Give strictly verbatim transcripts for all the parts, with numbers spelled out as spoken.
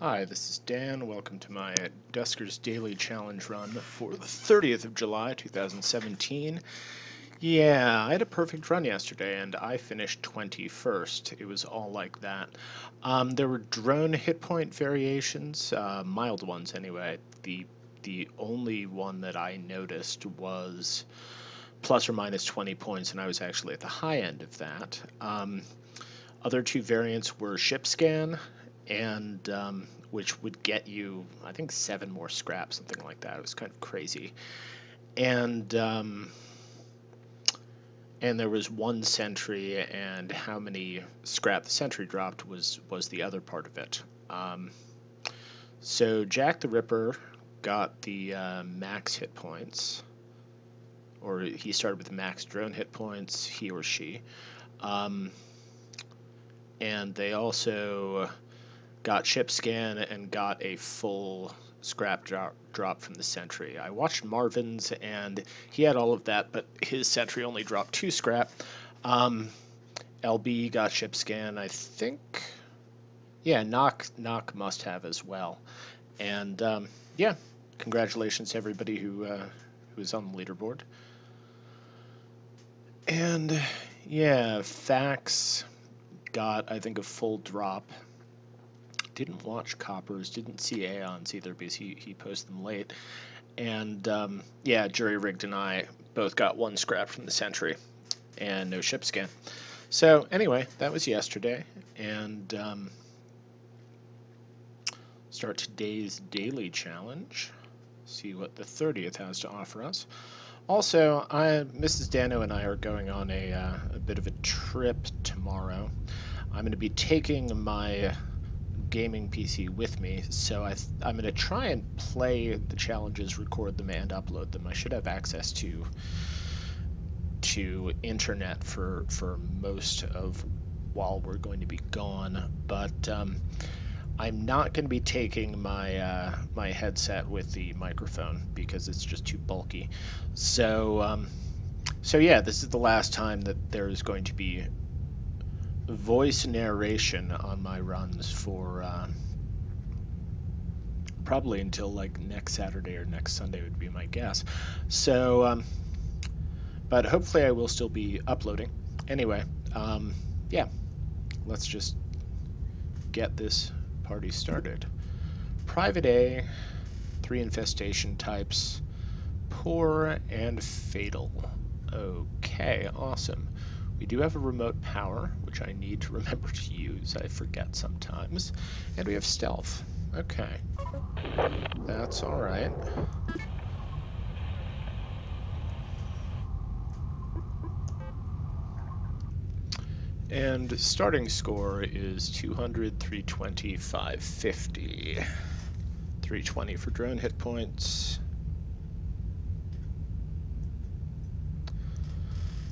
Hi, this is Dan. Welcome to my Duskers Daily Challenge run for the thirtieth of July, two thousand seventeen. Yeah, I had a perfect run yesterday, and I finished twenty-first. It was all like that. Um, there were drone hit point variations, uh, mild ones anyway. The, the only one that I noticed was plus or minus twenty points, and I was actually at the high end of that. Um, other two variants were ship scan, and um, which would get you, I think, seven more scraps, something like that. It was kind of crazy. And um, and there was one sentry, and how many scrap the sentry dropped was, was the other part of it. Um, so Jack the Ripper got the uh, max hit points, or he started with the max drone hit points, he or she. Um, and they also got ship scan and got a full scrap drop, drop from the sentry. I watched Marvin's, and he had all of that, but his sentry only dropped two scrap. Um, L B got ship scan, I think. Yeah, knock knock must have as well. And um, yeah, congratulations to everybody who uh, who is on the leaderboard. And yeah, Fax got, I think, a full drop. Didn't watch Coppers, didn't see Aeons either because he, he posted them late. And um, yeah, Jury Rigged and I both got one scrap from the sentry and no ship scan. So anyway, that was yesterday, and um, start today's daily challenge. See what the thirtieth has to offer us. Also, I, Missus Dano and I are going on a, uh, a bit of a trip tomorrow. I'm going to be taking my gaming P C with me, so I th I'm going to try and play the challenges, record them, and upload them. I should have access to to internet for for most of while we're going to be gone, but um, I'm not going to be taking my uh, my headset with the microphone because it's just too bulky. So um, so yeah, this is the last time that there is going to be voice narration on my runs for uh, probably until like next Saturday or next Sunday would be my guess. So um, but hopefully I will still be uploading anyway. Um, yeah, let's just get this party started. Private A, three infestation types, poor and fatal. Okay, awesome. We do have a remote power, which I need to remember to use. I forget sometimes. And we have stealth. Okay. That's all right. And starting score is two hundred, three twenty, five fifty. three twenty for drone hit points.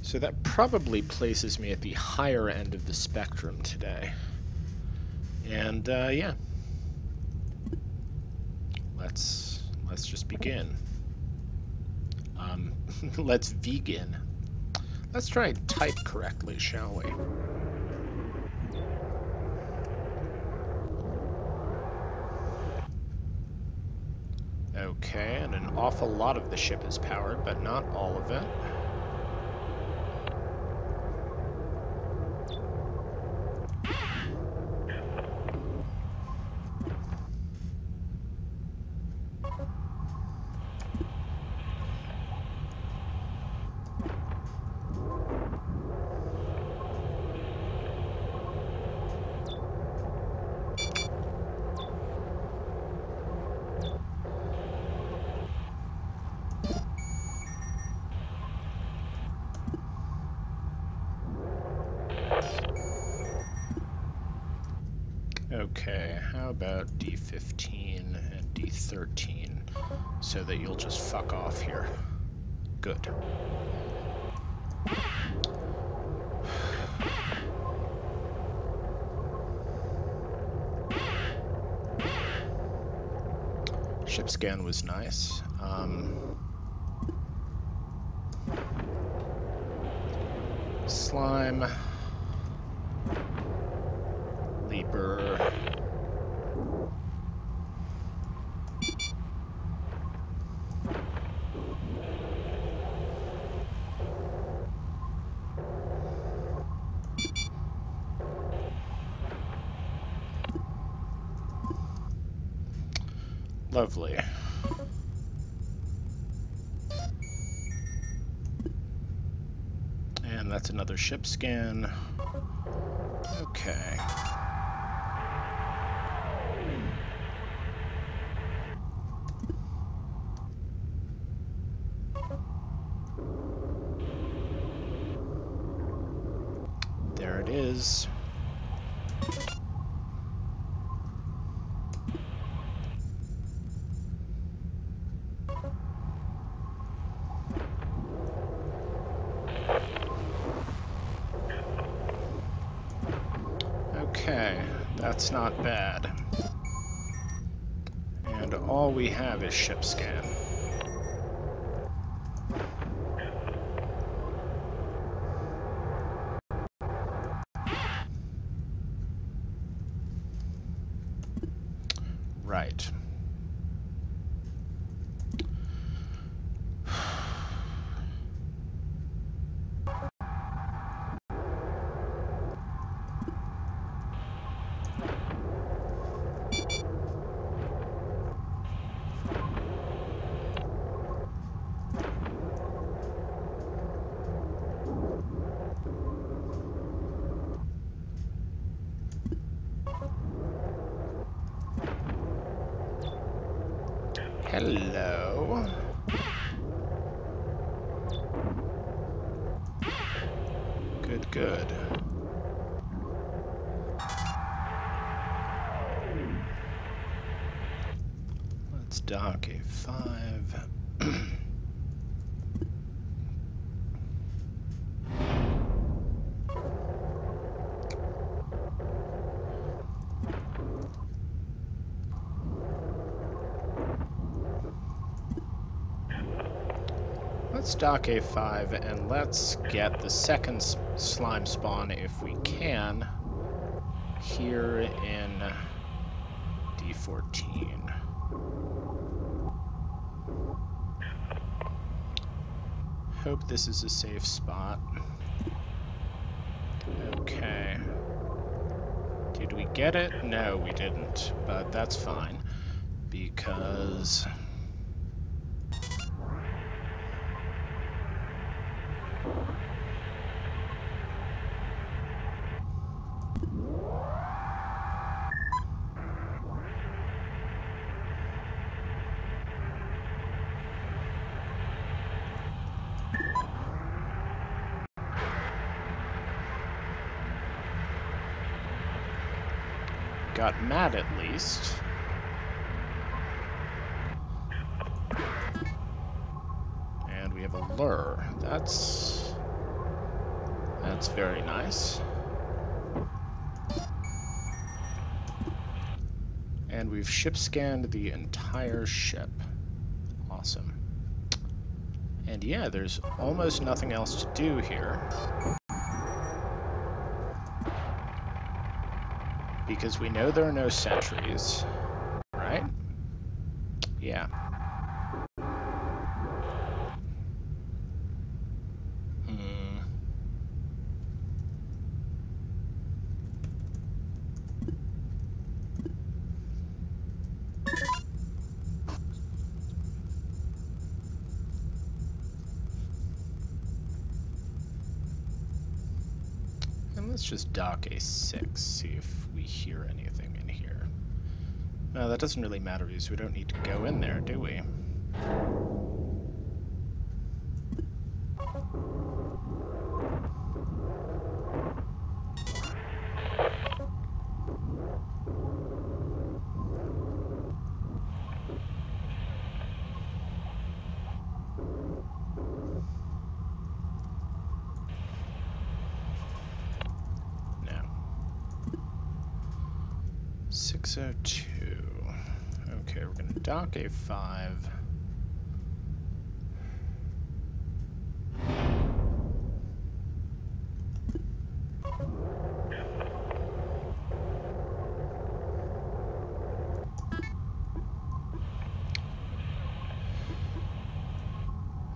So that probably places me at the higher end of the spectrum today. And uh, yeah, let's let's just begin. Um, let's begin. Let's try and type correctly, shall we? Okay, and an awful lot of the ship is powered, but not all of it. Okay, how about D fifteen and D thirteen, so that you'll just fuck off here. Good. Ship scan was nice. Um, slime. Leaper. Lovely. And that's another ship scan. Okay. There it is. That's not bad. And all we have is ship scan. Right. Hello. Good, good. Let's dock A five. Let's dock A five and let's get the second slime spawn, if we can, here in D fourteen. Hope this is a safe spot. Okay. Did we get it? No, we didn't, but that's fine, because... got mad at least. And we have a lure. That's... that's very nice. And we've ship scanned the entire ship. Awesome. And yeah, there's almost nothing else to do here, because we know there are no sentries, right? Yeah. Hmm. And let's just dock A six, see if hear anything in here. No, that doesn't really matter because we don't need to go in there, do we? six oh two. Okay, we're going to dock A five.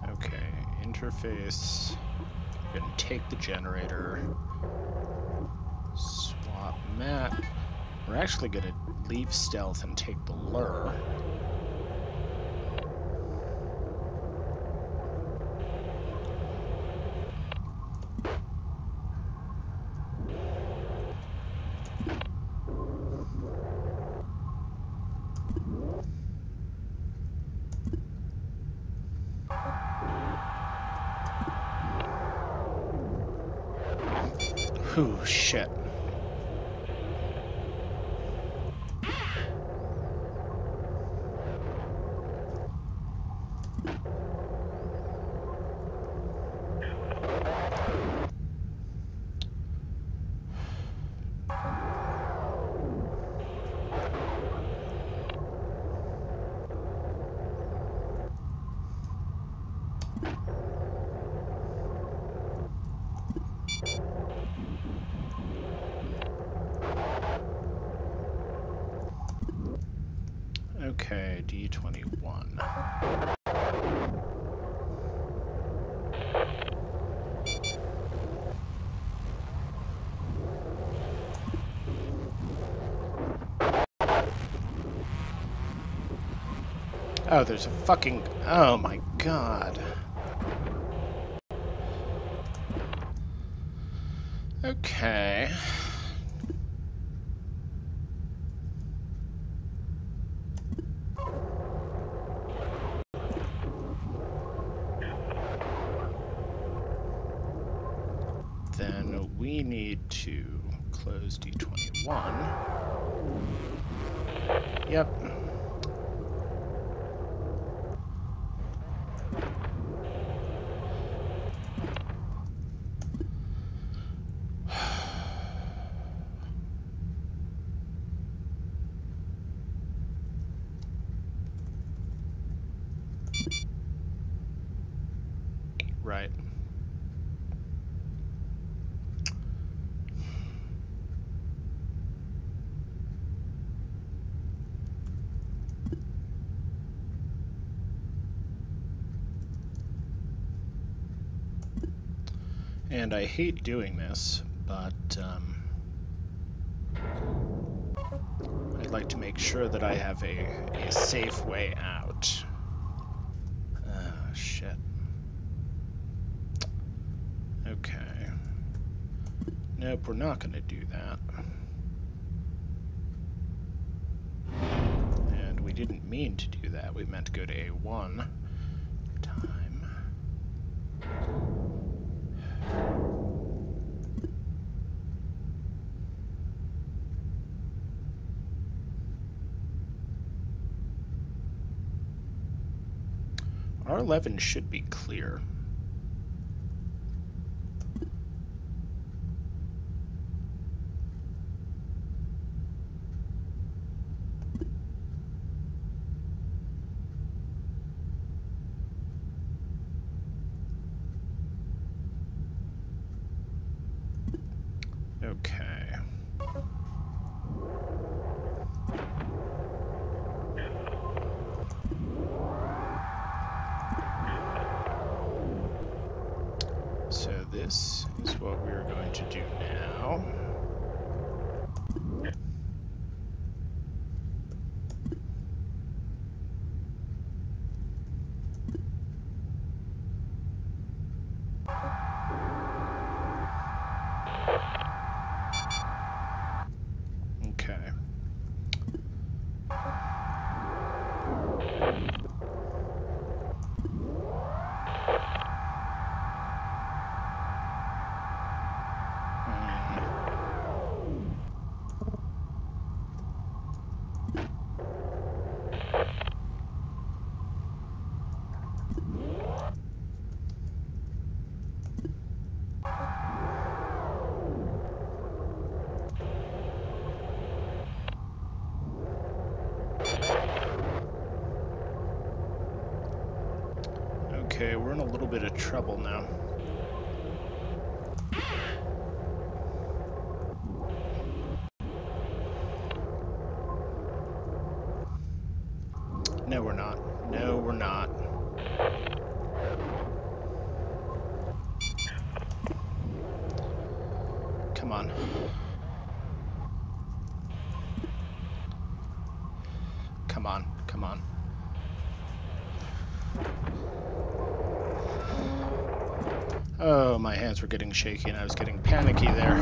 Okay, interface. We're going to take the generator. Swap map. We're actually going to leave stealth and take the lure Whew, shit. Okay, D twenty-one. Oh, there's a fucking... Oh my god. Okay. Then we need to close D twenty-one. Yep. And I hate doing this, but um, I'd like to make sure that I have a, a safe way out. Oh, shit. Okay. Nope, we're not going to do that. And we didn't mean to do that. We meant to go to A one. R eleven should be clear. Okay. This is what we're going to do now. Okay, we're in a little bit of trouble now. No, we're not. No, we're not. Come on. Come on, come on. Oh, my hands were getting shaky and I was getting panicky there.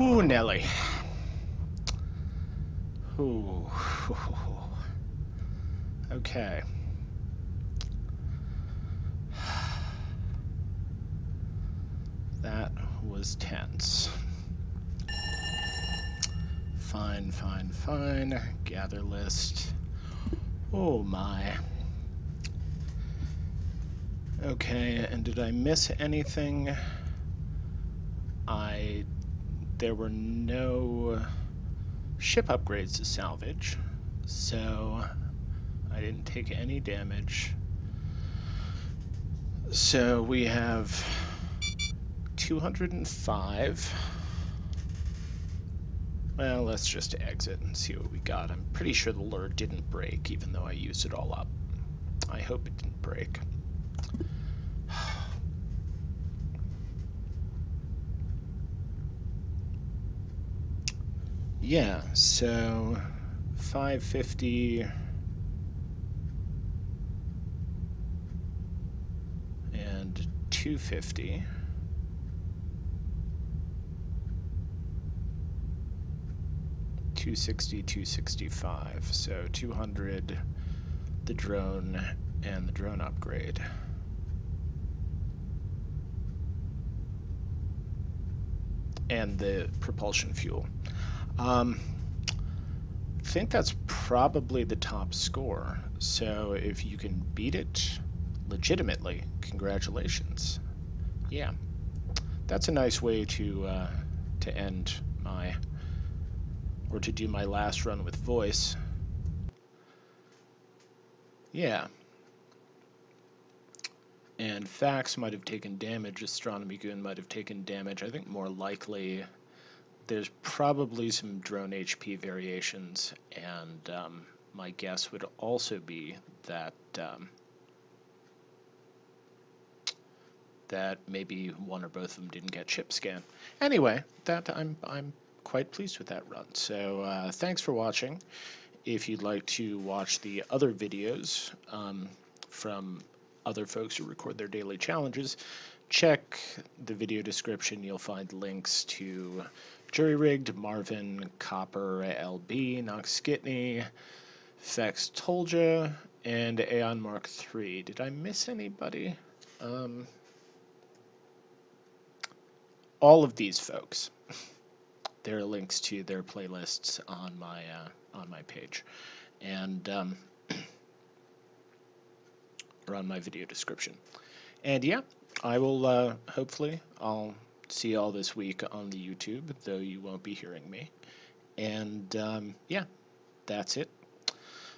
Ooh, Nelly. Ooh. Okay. That was tense. Fine, fine, fine. Gather list. Oh my. Okay, and did I miss anything? I... There were no ship upgrades to salvage, so I didn't take any damage. So we have two hundred five. Well, let's just exit and see what we got. I'm pretty sure the lure didn't break, even though I used it all up. I hope it didn't break. Yeah, so five fifty and two fifty. two sixty, two sixty-five, so two hundred, the drone, and the drone upgrade. And the propulsion fuel. Um, I think that's probably the top score, so if you can beat it legitimately, congratulations. Yeah, that's a nice way to, uh, to end my... or to do my last run with voice. Yeah. And Fax might have taken damage, Astronomy Goon might have taken damage. I think more likely there's probably some drone H P variations, and um, my guess would also be that um, that maybe one or both of them didn't get chip scan. Anyway, that I'm I'm quite pleased with that run. So uh, thanks for watching. If you'd like to watch the other videos um, from other folks who record their daily challenges, check the video description. You'll find links to Jury Rigged, Marvin, Copper, L B, Nox Skitney, Fax Tolja, and Aeon Mark three. Did I miss anybody? Um, all of these folks. There are links to their playlists on my uh, on my page, and um, or on my video description. And yeah, I will uh, hopefully I'll see you all this week on the YouTube, though you won't be hearing me. And um, yeah, that's it.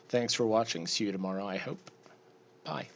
Thanks for watching. See you tomorrow, I hope. Bye.